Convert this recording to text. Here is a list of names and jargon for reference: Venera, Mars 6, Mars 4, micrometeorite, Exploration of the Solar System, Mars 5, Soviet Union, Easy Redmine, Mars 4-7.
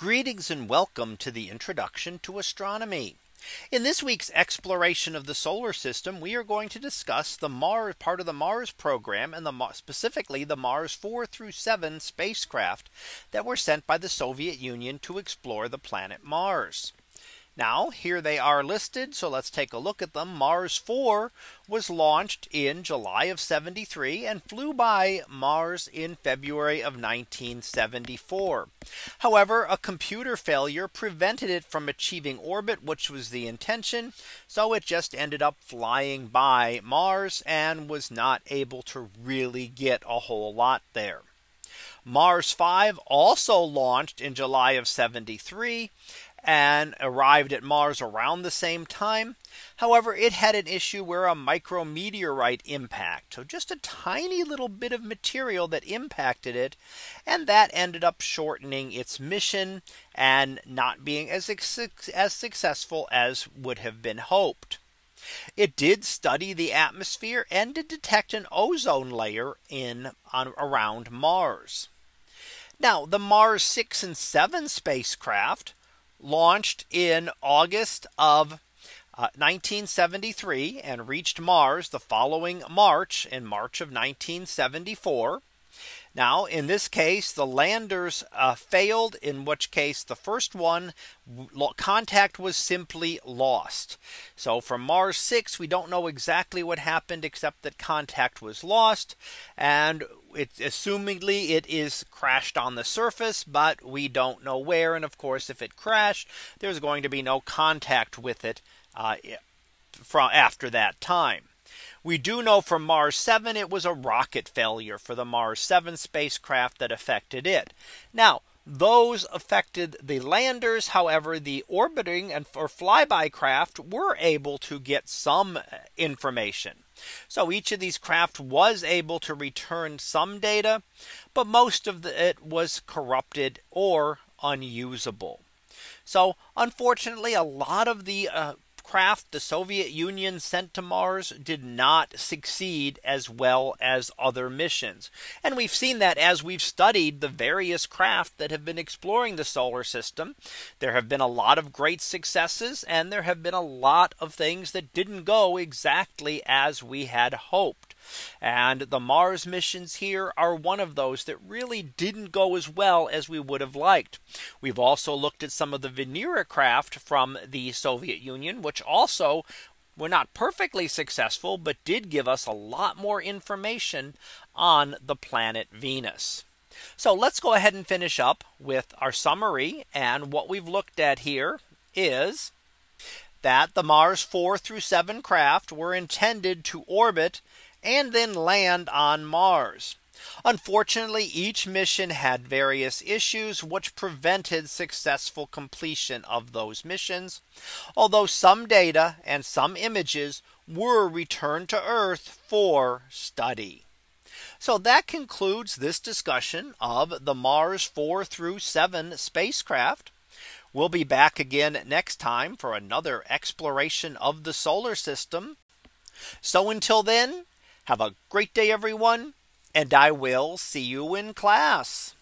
Greetings and welcome to the introduction to astronomy. In this week's exploration of the solar system, we are going to discuss the Mars part of the Mars program and specifically the Mars 4-7 spacecraft that were sent by the Soviet Union to explore the planet Mars. Now here they are listed. So let's take a look at them. Mars 4 was launched in July of '73 and flew by Mars in February of 1974. However, a computer failure prevented it from achieving orbit, which was the intention. So it just ended up flying by Mars and was not able to really get a whole lot there. Mars 5 also launched in July of '73 and arrived at Mars around the same time. However, it had an issue where a micrometeorite impact, so just a tiny little bit of material that impacted it, and that ended up shortening its mission and not being as successful as would have been hoped. It did study the atmosphere and did detect an ozone layer around Mars. Now the Mars 6 and 7 spacecraft launched in August of 1973 and reached Mars the following March, in March of 1974. Now in this case the landers failed, in which case the first one, contact was simply lost. So for Mars 6 we don't know exactly what happened, except that contact was lost, and assumedly it is crashed on the surface, but we don't know where. And of course if it crashed, there's going to be no contact with it from after that time. We do know from Mars 7 it was a rocket failure for the Mars 7 spacecraft that affected it. Now those affected the landers. However, the orbiting and or flyby craft were able to get some information. So each of these craft was able to return some data, but most of it was corrupted or unusable. So unfortunately, a lot of the craft the Soviet Union sent to Mars did not succeed as well as other missions. And we've seen that as we've studied the various craft that have been exploring the solar system. There have been a lot of great successes, and there have been a lot of things that didn't go exactly as we had hoped. And the Mars missions here are one of those that really didn't go as well as we would have liked. We've also looked at some of the Venera craft from the Soviet Union, which also were not perfectly successful, but did give us a lot more information on the planet Venus. So let's go ahead and finish up with our summary. And what we've looked at here is that the Mars 4-7 craft were intended to orbit and then land on Mars. Unfortunately, each mission had various issues which prevented successful completion of those missions, although some data and some images were returned to Earth for study. So that concludes this discussion of the Mars 4-7 spacecraft. We'll be back again next time for another exploration of the solar system. So until then, have a great day, everyone, and I will see you in class.